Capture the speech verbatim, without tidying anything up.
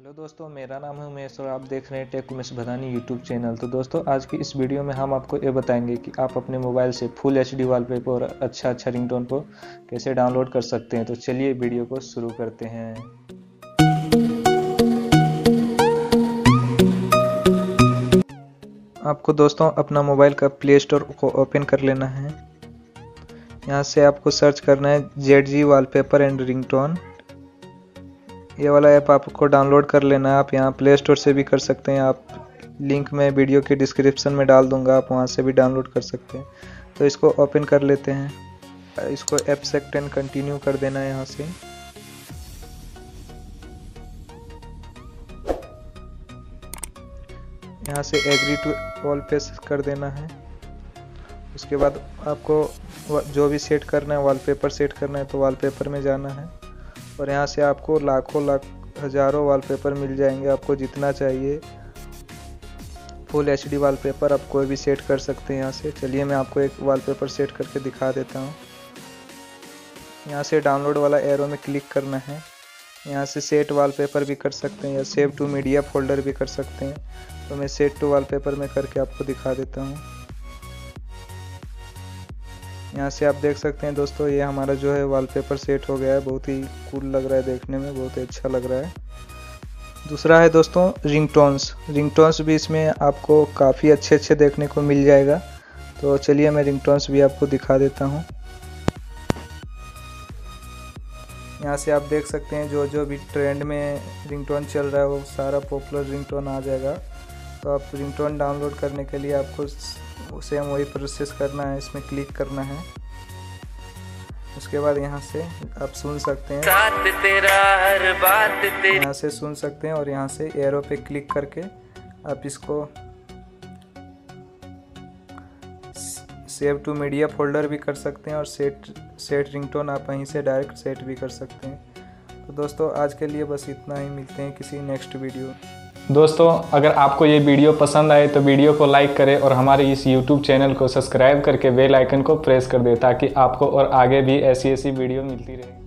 Hello दोस्तों, मेरा नाम है उमेश और आप देख रहे हैं tech Umesh Bhadani YouTube channel. तो दोस्तों, आज की इस वीडियो में हम आपको ये बताएंगे कि आप अपने मोबाइल से full H D wallpaper और अच्छा अच्छा रिंगटोन को कैसे डाउनलोड कर सकते हैं। तो चलिए वीडियो को शुरू करते हैं। आपको दोस्तों अपना मोबाइल का प्ले स्टोर को ओपन कर लेना है। यहाँ से आपको सर्च करना है जेड जी वाल पेपर एंड रिंगटोन। ये वाला ऐप आपको डाउनलोड कर लेना है। आप यहाँ प्ले स्टोर से भी कर सकते हैं, आप लिंक में वीडियो के डिस्क्रिप्शन में डाल दूंगा, आप वहाँ से भी डाउनलोड कर सकते हैं। तो इसको ओपन कर लेते हैं, इसको ऐप सेक्शन कंटिन्यू कर देना है यहाँ से। यहाँ से एग्री टू ऑल पेस कर देना है। उसके बाद आपको जो भी सेट करना है, वॉलपेपर सेट करना है, तो वॉलपेपर में जाना है और यहाँ से आपको लाखों लाख हज़ारों वॉलपेपर मिल जाएंगे। आपको जितना चाहिए फुल एच डी वॉलपेपर आप कोई भी सेट कर सकते हैं यहाँ से। चलिए मैं आपको एक वॉलपेपर सेट करके दिखा देता हूँ। यहाँ से डाउनलोड वाला एरो में क्लिक करना है। यहाँ से सेट वॉलपेपर भी कर सकते हैं या सेव टू मीडिया फोल्डर भी कर सकते हैं। तो मैं सेट टू वॉलपेपर में करके आपको दिखा देता हूँ। यहाँ से आप देख सकते हैं दोस्तों, ये हमारा जो है वॉलपेपर सेट हो गया है। बहुत ही कूल लग रहा है देखने में, बहुत ही अच्छा लग रहा है। दूसरा है दोस्तों रिंगटोन्स। रिंगटोन्स भी इसमें आपको काफ़ी अच्छे अच्छे देखने को मिल जाएगा। तो चलिए मैं रिंगटोन्स भी आपको दिखा देता हूँ। यहाँ से आप देख सकते हैं जो जो भी ट्रेंड में रिंगटोन चल रहा है वो सारा पॉपुलर रिंगटोन आ जाएगा। तो आप रिंगटोन डाउनलोड करने के लिए आपको उसे हम वही प्रोसेस करना है, इसमें क्लिक करना है। उसके बाद यहाँ से आप सुन सकते हैं, यहाँ से सुन सकते हैं और यहाँ से एरो पे क्लिक करके आप इसको सेव टू मीडिया फोल्डर भी कर सकते हैं और सेट सेट रिंगटोन आप वहीं से डायरेक्ट सेट भी कर सकते हैं। तो दोस्तों, आज के लिए बस इतना ही। मिलते हैं किसी नेक्स्ट वीडियो। दोस्तों, अगर आपको ये वीडियो पसंद आए तो वीडियो को लाइक करें और हमारे इस यूट्यूब चैनल को सब्सक्राइब करके बेल आइकन को प्रेस कर दें ताकि आपको और आगे भी ऐसी ऐसी वीडियो मिलती रहे।